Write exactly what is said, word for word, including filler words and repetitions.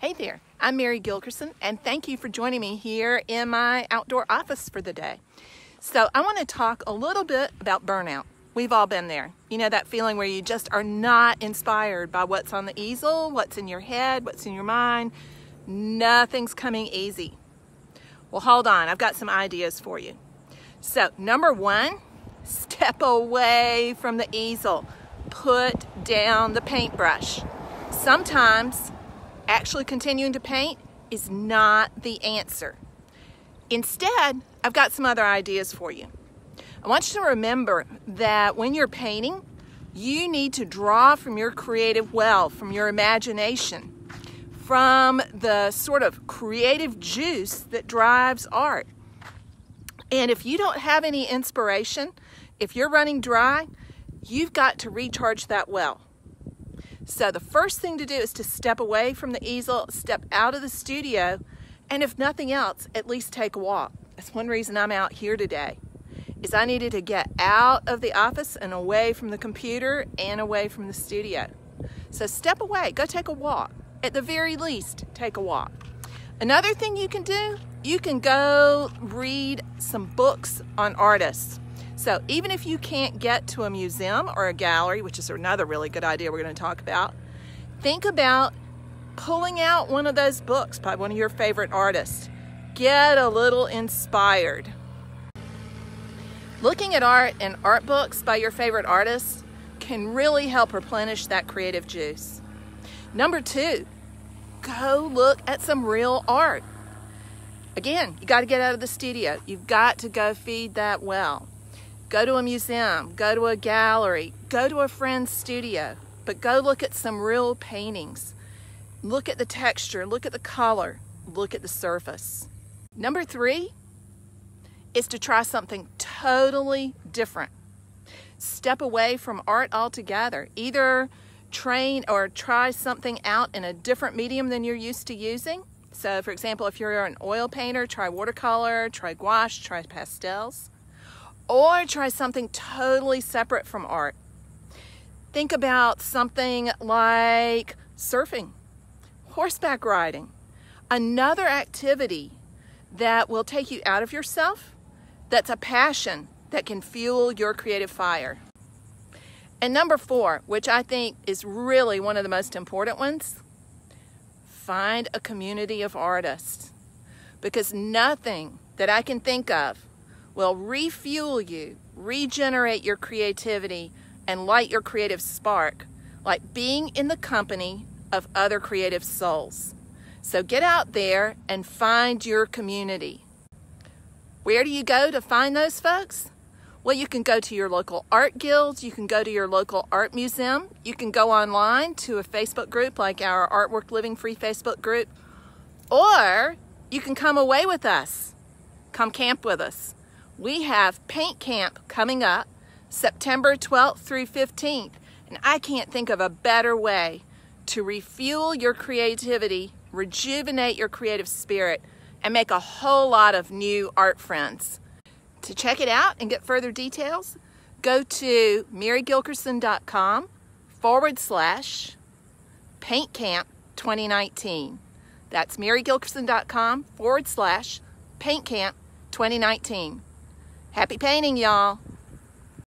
Hey there, I'm Mary Gilkerson, and thank you for joining me here in my outdoor office for the day. So I want to talk a little bit about burnout. We've all been there. You know that feeling where you just are not inspired by what's on the easel, what's in your head, what's in your mind. Nothing's coming easy. Well, hold on, I've got some ideas for you. So number one, step away from the easel. Put down the paintbrush. Sometimes actually continuing to paint is not the answer. Instead, I've got some other ideas for you. I want you to remember that when you're painting, you need to draw from your creative well, from your imagination, from the sort of creative juice that drives art. And if you don't have any inspiration, if you're running dry, you've got to recharge that well. So the first thing to do is to step away from the easel, step out of the studio, and if nothing else, at least take a walk. That's one reason I'm out here today, is I needed to get out of the office and away from the computer and away from the studio. So step away, go take a walk. At the very least, take a walk. Another thing you can do, you can go read some books on artists. So even if you can't get to a museum or a gallery, which is another really good idea we're going to talk about, think about pulling out one of those books by one of your favorite artists. Get a little inspired. Looking at art and art books by your favorite artists can really help replenish that creative juice. Number two, go look at some real art. Again, you got to get out of the studio. You've got to go feed that well. Go to a museum, go to a gallery, go to a friend's studio, but go look at some real paintings. Look at the texture, look at the color, look at the surface. Number three is to try something totally different. Step away from art altogether. Either train or try something out in a different medium than you're used to using. So for example, if you're an oil painter, try watercolor, try gouache, try pastels. Or try something totally separate from art. Think about something like surfing, horseback riding, another activity that will take you out of yourself, that's a passion that can fuel your creative fire. And number four, which I think is really one of the most important ones, find a community of artists, because nothing that I can think of will refuel you, regenerate your creativity, and light your creative spark like being in the company of other creative souls. So get out there and find your community. Where do you go to find those folks? Well, you can go to your local art guilds, you can go to your local art museum, you can go online to a Facebook group like our Artwork Living Free Facebook group, or you can come away with us, come camp with us. We have Paint Camp coming up September twelfth through fifteenth, and I can't think of a better way to refuel your creativity, rejuvenate your creative spirit, and make a whole lot of new art friends. To check it out and get further details, go to marygilkerson.com forward slash Paint Camp twenty nineteen. That's marygilkerson.com forward slash Paint Camp twenty nineteen. Happy painting, y'all!